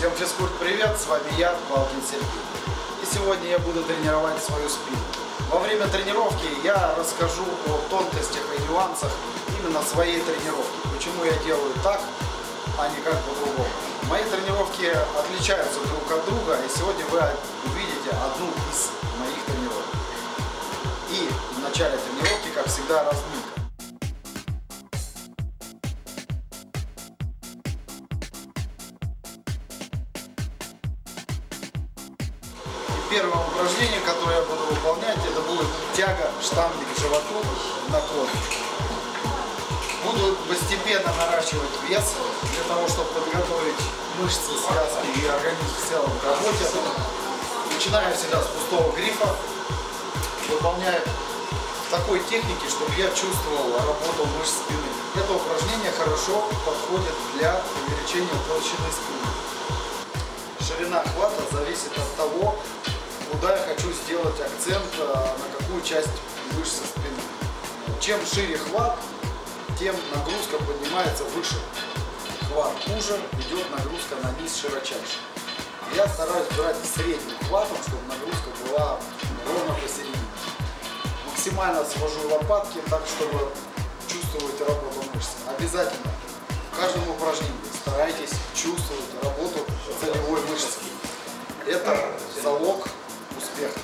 Всем физкульт привет, с вами я, Палкин Сергей. И сегодня я буду тренировать свою спину. Во время тренировки я расскажу о тонкостях и нюансах именно своей тренировки. Почему я делаю так, а не как по-другому. Мои тренировки отличаются друг от друга, и сегодня вы увидите одну из моих тренировок. И в начале тренировки, как всегда, разминка. Первое упражнение, которое я буду выполнять, это будет тяга штанги к животу на корме. Буду постепенно наращивать вес, для того, чтобы подготовить мышцы, связки и организм в целом к работе. Начинаю всегда с пустого грифа, выполняю в такой технике, чтобы я чувствовал работу мышц спины. Это упражнение хорошо подходит для увеличения толщины спины. Ширина хвата зависит от того, куда я хочу сделать акцент, на какую часть мышцы спины. Чем шире хват, тем нагрузка поднимается выше. Хват уже идет нагрузка на низ широчайше. Я стараюсь брать средним хватом, чтобы нагрузка была ровно посередине. Максимально свожу лопатки так, чтобы чувствовать работу мышц. Обязательно в каждом упражнении старайтесь чувствовать работу целевой мышцы. Это залог успеха.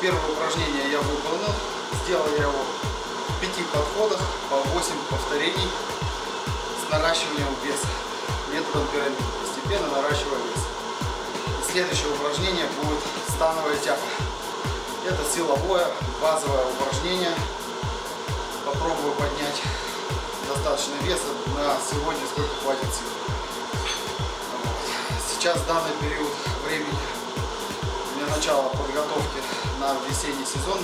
Первое упражнение я выполнил, сделал я его в 5 подходах по 8 повторений с наращиванием веса, методом пирамиды, постепенно наращивая вес. И следующее упражнение будет становая тяга. Это силовое базовое упражнение. Попробую поднять достаточно веса на сегодня, сколько хватит сил. Сейчас данный период времени для начала подготовки на весенний сезон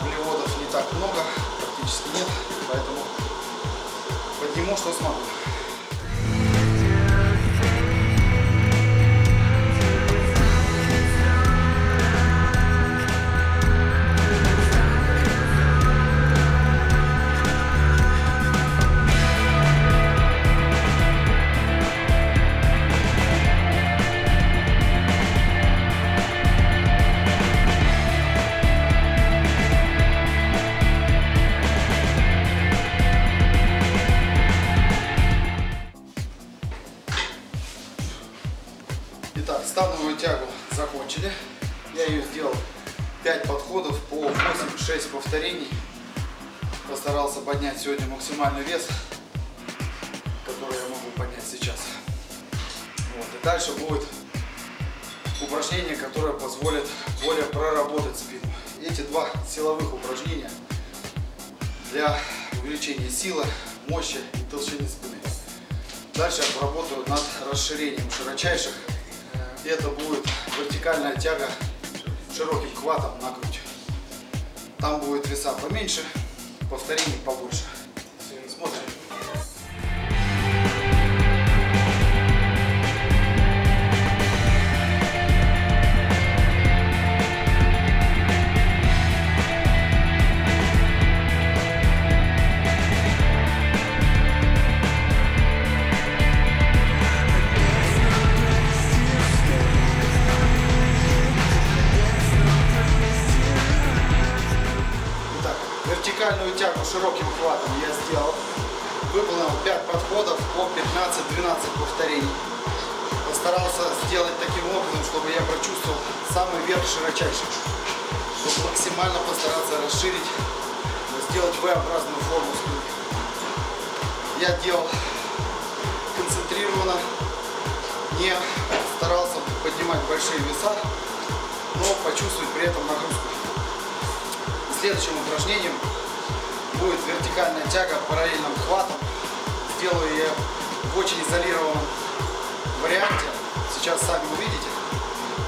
углеводов не так много, практически нет, поэтому подниму, что смогу. Итак, становую тягу закончили. Я ее сделал 5 подходов по 8-6 повторений. Постарался поднять сегодня максимальный вес, который я могу поднять сейчас. Вот. И дальше будет упражнение, которое позволит более проработать спину. Эти два силовых упражнения для увеличения силы, мощи и толщины спины. Дальше я поработаю над расширением широчайших. Это будет вертикальная тяга широким хватом на грудь. Там будет веса поменьше, повторений побольше. Смотрим. Вертикальную тягу широким хватом я сделал, выполнил 5 подходов по 15-12 повторений. старался сделать таким образом, чтобы я прочувствовал самый верх широчайший, чтобы максимально постараться расширить, сделать V-образную форму ступни. Я делал концентрированно, не старался поднимать большие веса, но почувствовать при этом нагрузку. Следующим упражнением будет вертикальная тяга параллельным хватом. Сделаю я в очень изолированном варианте, сейчас сами увидите.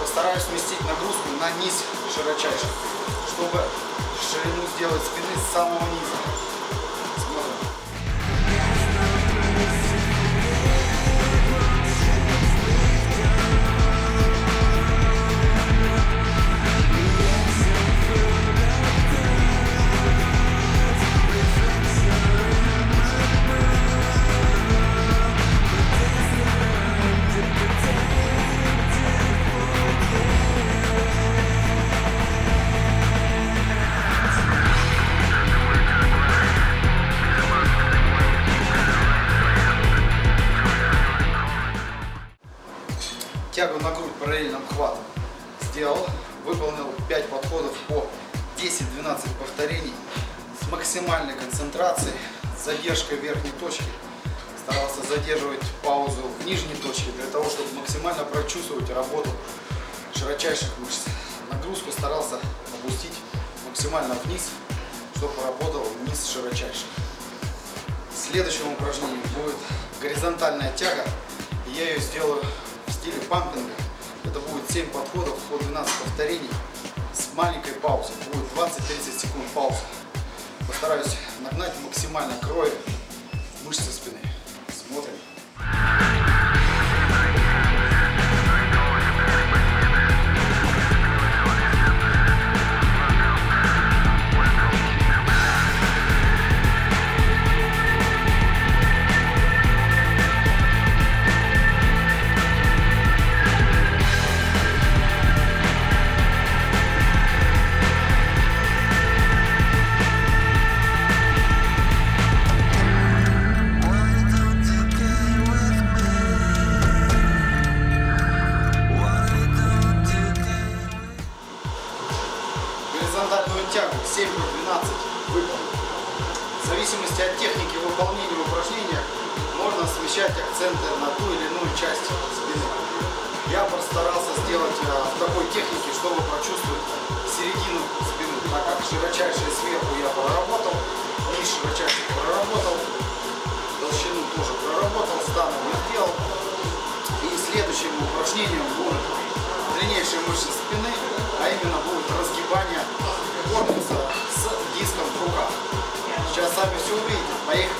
Постараюсь сместить нагрузку на низ широчайший, чтобы ширину сделать спины с самого низа. Тягу на грудь параллельным хватом сделал, выполнил 5 подходов по 10-12 повторений с максимальной концентрацией, с задержкой верхней точки. Старался задерживать паузу в нижней точке для того, чтобы максимально прочувствовать работу широчайших мышц. Нагрузку старался опустить максимально вниз, чтобы работал вниз широчайший. Следующим упражнением будет горизонтальная тяга. Я ее сделаю или пампинга. Это будет 7 подходов по 12 повторений с маленькой паузой. Будет 20-30 секунд паузы. Постараюсь нагнать максимально крови мышцы спины. Смотрим. Тягу 7-12 выполнил. В зависимости от техники выполнения упражнения можно смещать акценты на ту или иную часть спины. Я постарался сделать в такой технике, чтобы прочувствовать середину спины, так как широчайшее сверху я проработал, низ широчайший проработал, толщину тоже проработал, стану не делал. И следующим упражнением будут длиннейшие мышцы спины, а именно будут разгибания корпуса с диском в руках. Сейчас сами все увидите. Поехали.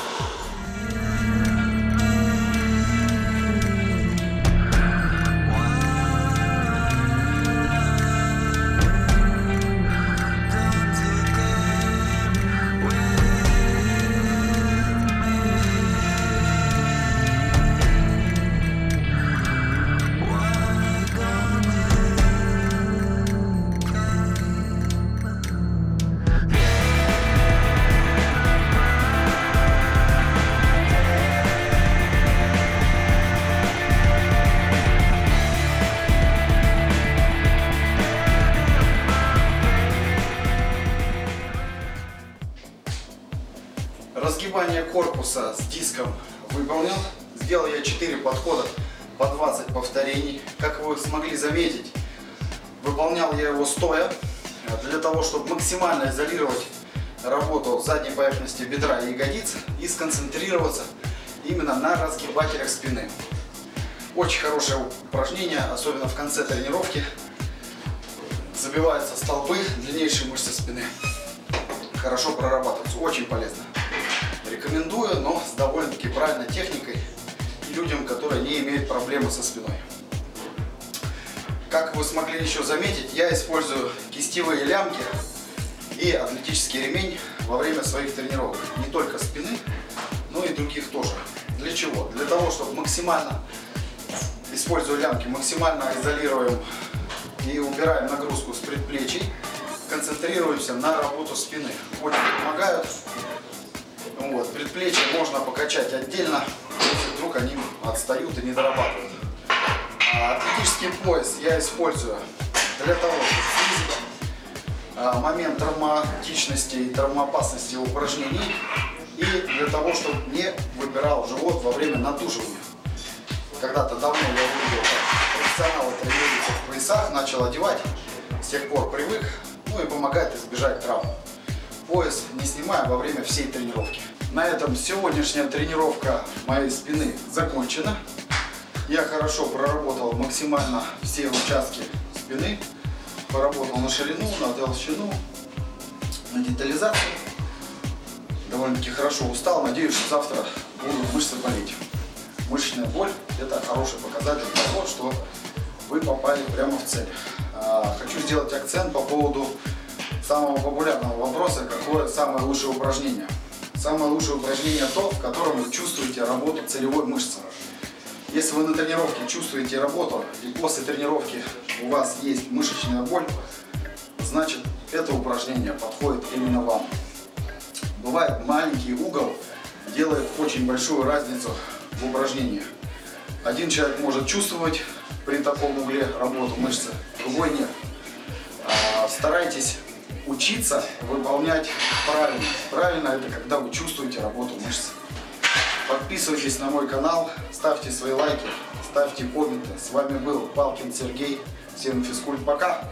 Разгибание корпуса с диском выполнил. Сделал я 4 подхода по 20 повторений. Как вы смогли заметить, выполнял я его стоя, для того, чтобы максимально изолировать работу задней поверхности бедра и ягодиц и сконцентрироваться именно на разгибателях спины. Очень хорошее упражнение, особенно в конце тренировки. Забиваются столбы, длиннейшие мышцы спины. Хорошо прорабатываются, очень полезно. Рекомендую, но с довольно-таки правильной техникой и людям, которые не имеют проблемы со спиной. Как вы смогли еще заметить, я использую кистевые лямки и атлетический ремень во время своих тренировок. Не только спины, но и других тоже. Для чего? Для того, чтобы максимально, используя лямки, максимально изолируем и убираем нагрузку с предплечий. Концентрируемся на работу спины. Очень помогают. Вот. Предплечья можно покачать отдельно, если вдруг они отстают и не дорабатывают. Атлетический пояс я использую для того, чтобы снизить момент травматичности и травмоопасности упражнений и для того, чтобы не выпирал живот во время натуживания. Когда-то давно я увидел, как профессионалы тренируются в поясах, начал одевать, с тех пор привык, ну и помогает избежать травм. Пояс не снимаем во время всей тренировки. На этом сегодняшняя тренировка моей спины закончена. Я хорошо проработал максимально все участки спины. Поработал на ширину, на толщину, на детализацию. Довольно-таки хорошо устал. Надеюсь, что завтра будут мышцы болеть. Мышечная боль – это хороший показатель того, что вы попали прямо в цель. Хочу сделать акцент по поводу самого популярного вопроса, какое самое лучшее упражнение. Самое лучшее упражнение то, в котором вы чувствуете работу целевой мышцы. Если вы на тренировке чувствуете работу, и после тренировки у вас есть мышечная боль, значит это упражнение подходит именно вам. Бывает, маленький угол делает очень большую разницу в упражнении. Один человек может чувствовать при таком угле работу мышцы, другой нет. Старайтесь учиться выполнять правильно. Правильно — это когда вы чувствуете работу мышц. Подписывайтесь на мой канал, ставьте свои лайки, ставьте комменты. С вами был Палкин Сергей. Всем физкульт, пока!